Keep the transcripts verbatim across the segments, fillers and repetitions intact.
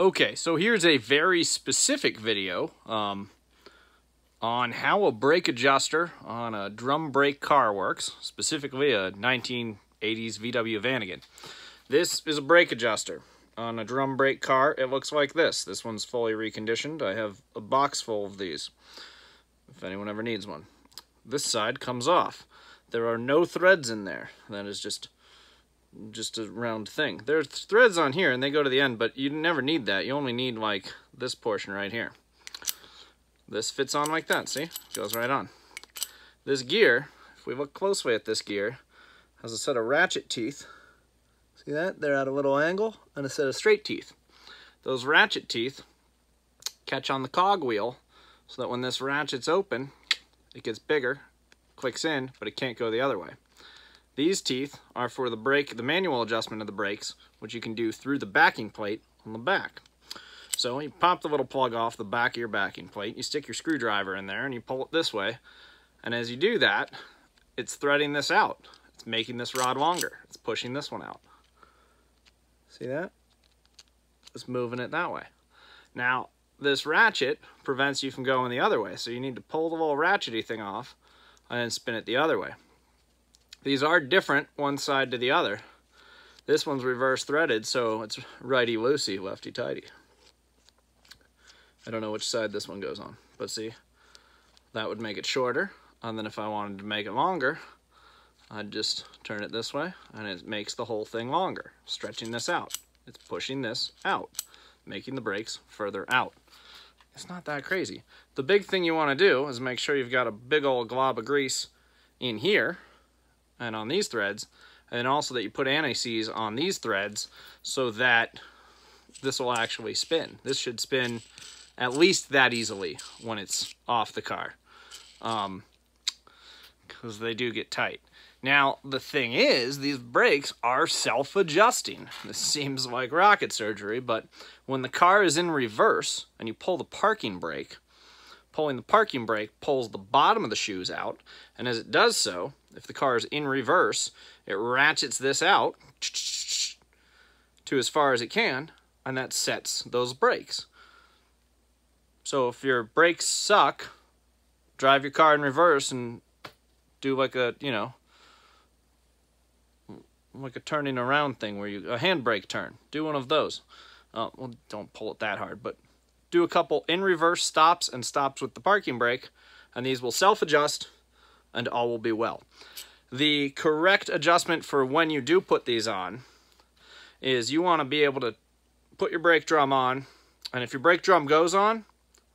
Okay, so here's a very specific video um, on how a brake adjuster on a drum brake car works, specifically a nineteen eighties V W Vanagon. This is a brake adjuster on a drum brake car. It looks like this. This one's fully reconditioned. I have a box full of these, if anyone ever needs one. This side comes off. There are no threads in there. That is just... just a round thing. There's threads on here and they go to the end, but you never need that. You only need like this portion right here. This fits on like that, see? Goes right on. This gear, if we look closely at this gear, has a set of ratchet teeth. See that? They're at a little angle, and a set of straight teeth. Those ratchet teeth catch on the cog wheel so that when this ratchet's open, it gets bigger, clicks in, but it can't go the other way. These teeth are for the brake, the manual adjustment of the brakes, which you can do through the backing plate on the back. So you pop the little plug off the back of your backing plate, you stick your screwdriver in there, and you pull it this way. And as you do that, it's threading this out. It's making this rod longer. It's pushing this one out. See that? It's moving it that way. Now, this ratchet prevents you from going the other way, so you need to pull the little ratchety thing off and then spin it the other way. These are different one side to the other. This one's reverse threaded, so it's righty-loosey, lefty-tighty. I don't know which side this one goes on, but see, that would make it shorter. And then if I wanted to make it longer, I'd just turn it this way, and it makes the whole thing longer, stretching this out. It's pushing this out, making the brakes further out. It's not that crazy. The big thing you want to do is make sure you've got a big old glob of grease in here, and on these threads, and also that you put anti-seize on these threads so that this will actually spin. This should spin at least that easily when it's off the car, um, because they do get tight. Now, the thing is, these brakes are self-adjusting. This seems like rocket surgery, but when the car is in reverse and you pull the parking brake, pulling the parking brake pulls the bottom of the shoes out, and as it does so, if the car is in reverse, it ratchets this out to as far as it can, and that sets those brakes. So if your brakes suck, drive your car in reverse and do like a, you know, like a turning around thing where you, a handbrake turn. Do one of those. Uh, well, don't pull it that hard, but do a couple in reverse stops and stops with the parking brake, and these will self-adjust, and all will be well. The correct adjustment for when you do put these on is you want to be able to put your brake drum on, and if your brake drum goes on,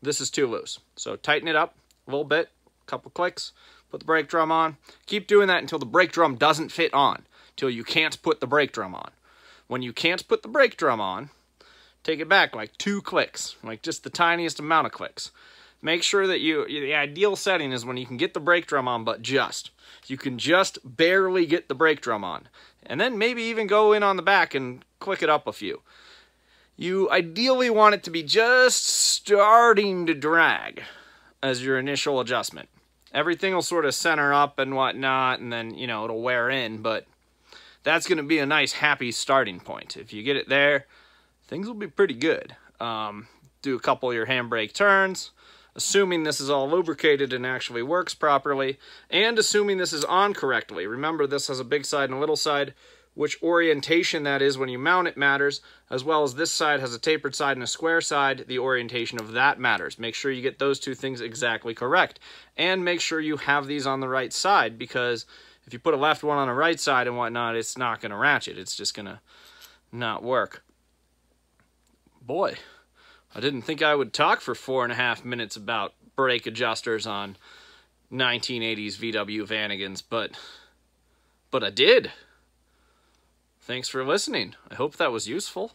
this is too loose. So tighten it up a little bit, a couple clicks, put the brake drum on. Keep doing that until the brake drum doesn't fit on, till you can't put the brake drum on. When you can't put the brake drum on, take it back like two clicks, like just the tiniest amount of clicks. Make sure that you, the ideal setting is when you can get the brake drum on, but just. You can just barely get the brake drum on. And then maybe even go in on the back and click it up a few. You ideally want it to be just starting to drag as your initial adjustment. Everything will sort of center up and whatnot, and then, you know, it'll wear in, but that's going to be a nice, happy starting point. If you get it there, things will be pretty good. Um, do a couple of your handbrake turns. Assuming this is all lubricated and actually works properly, and assuming this is on correctly. Remember, this has a big side and a little side. Which orientation that is when you mount it matters, as well as this side has a tapered side and a square side. The orientation of that matters. Make sure you get those two things exactly correct, and make sure you have these on the right side, because if you put a left one on the right side and whatnot, it's not going to ratchet. It's just going to not work. Boy. I didn't think I would talk for four and a half minutes about brake adjusters on nineteen eighties V W Vanagons, but, but I did. Thanks for listening. I hope that was useful.